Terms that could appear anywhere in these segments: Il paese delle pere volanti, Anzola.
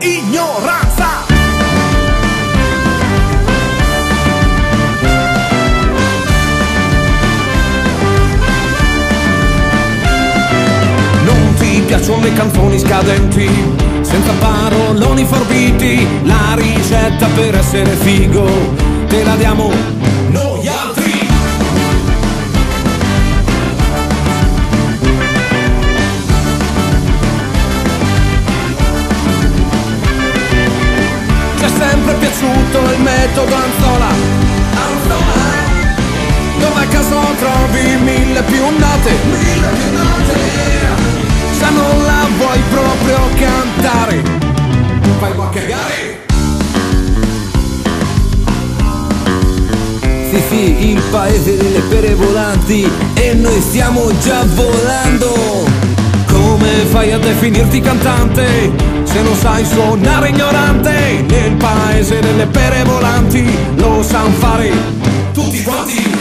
ignoranza. Non ti piacciono le canzoni scadenti, senza paroloni forbiti, la ricetta per essere figo te la diamo noi altri. Ci è sempre piaciuto il metodo Anzola, Anzola. Dov'è caso trovi mille più note, mille più note. Se non la vuoi proprio cantare, fai qua cagare. Sì sì, il paese delle pere volanti, e noi stiamo già volando. Come fai a definirti cantante, se non sai suonare ignorante? Nel paese delle pere volanti lo san fare tutti quanti.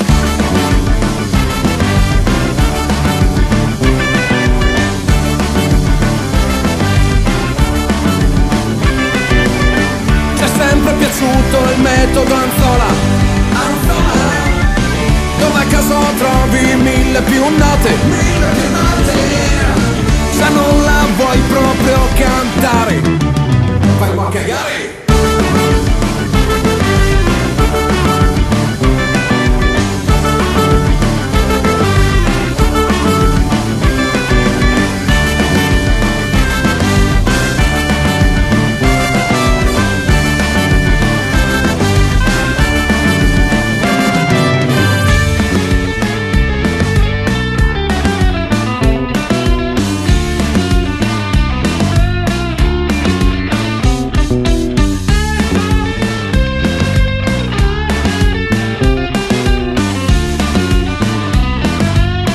Piaciuto il metodo Anzola, Anzola. Dove a caso trovi mille più note, mille più note. Se non la vuoi proprio cantare, fai qua cagare.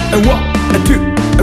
E 1, e 2, e